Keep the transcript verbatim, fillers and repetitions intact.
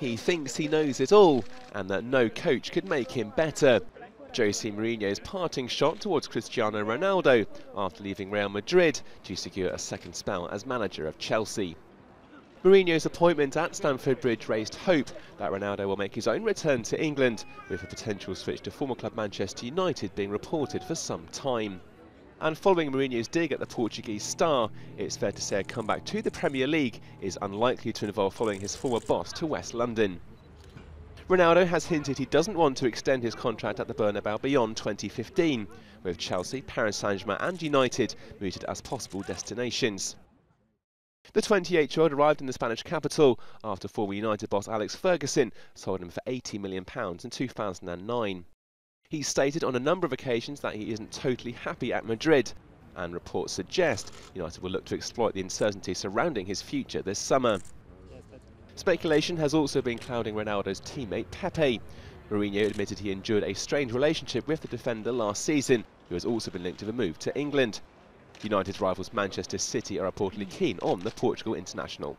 He thinks he knows it all and that no coach could make him better. Jose Mourinho's parting shot towards Cristiano Ronaldo after leaving Real Madrid to secure a second spell as manager of Chelsea. Mourinho's appointment at Stamford Bridge raised hope that Ronaldo will make his own return to England, with a potential switch to former club Manchester United being reported for some time. And following Mourinho's dig at the Portuguese star, it's fair to say a comeback to the Premier League is unlikely to involve following his former boss to West London. Ronaldo has hinted he doesn't want to extend his contract at the Bernabeu beyond twenty fifteen, with Chelsea, Paris Saint-Germain and United mooted as possible destinations. The twenty-eight-year-old arrived in the Spanish capital after former United boss Alex Ferguson sold him for eighty million pounds in two thousand nine. He stated on a number of occasions that he isn't totally happy at Madrid, and reports suggest United will look to exploit the uncertainty surrounding his future this summer. Speculation has also been clouding Ronaldo's teammate Pepe. Mourinho admitted he endured a strained relationship with the defender last season, who has also been linked to the move to England. United's rivals Manchester City are reportedly keen on the Portugal international.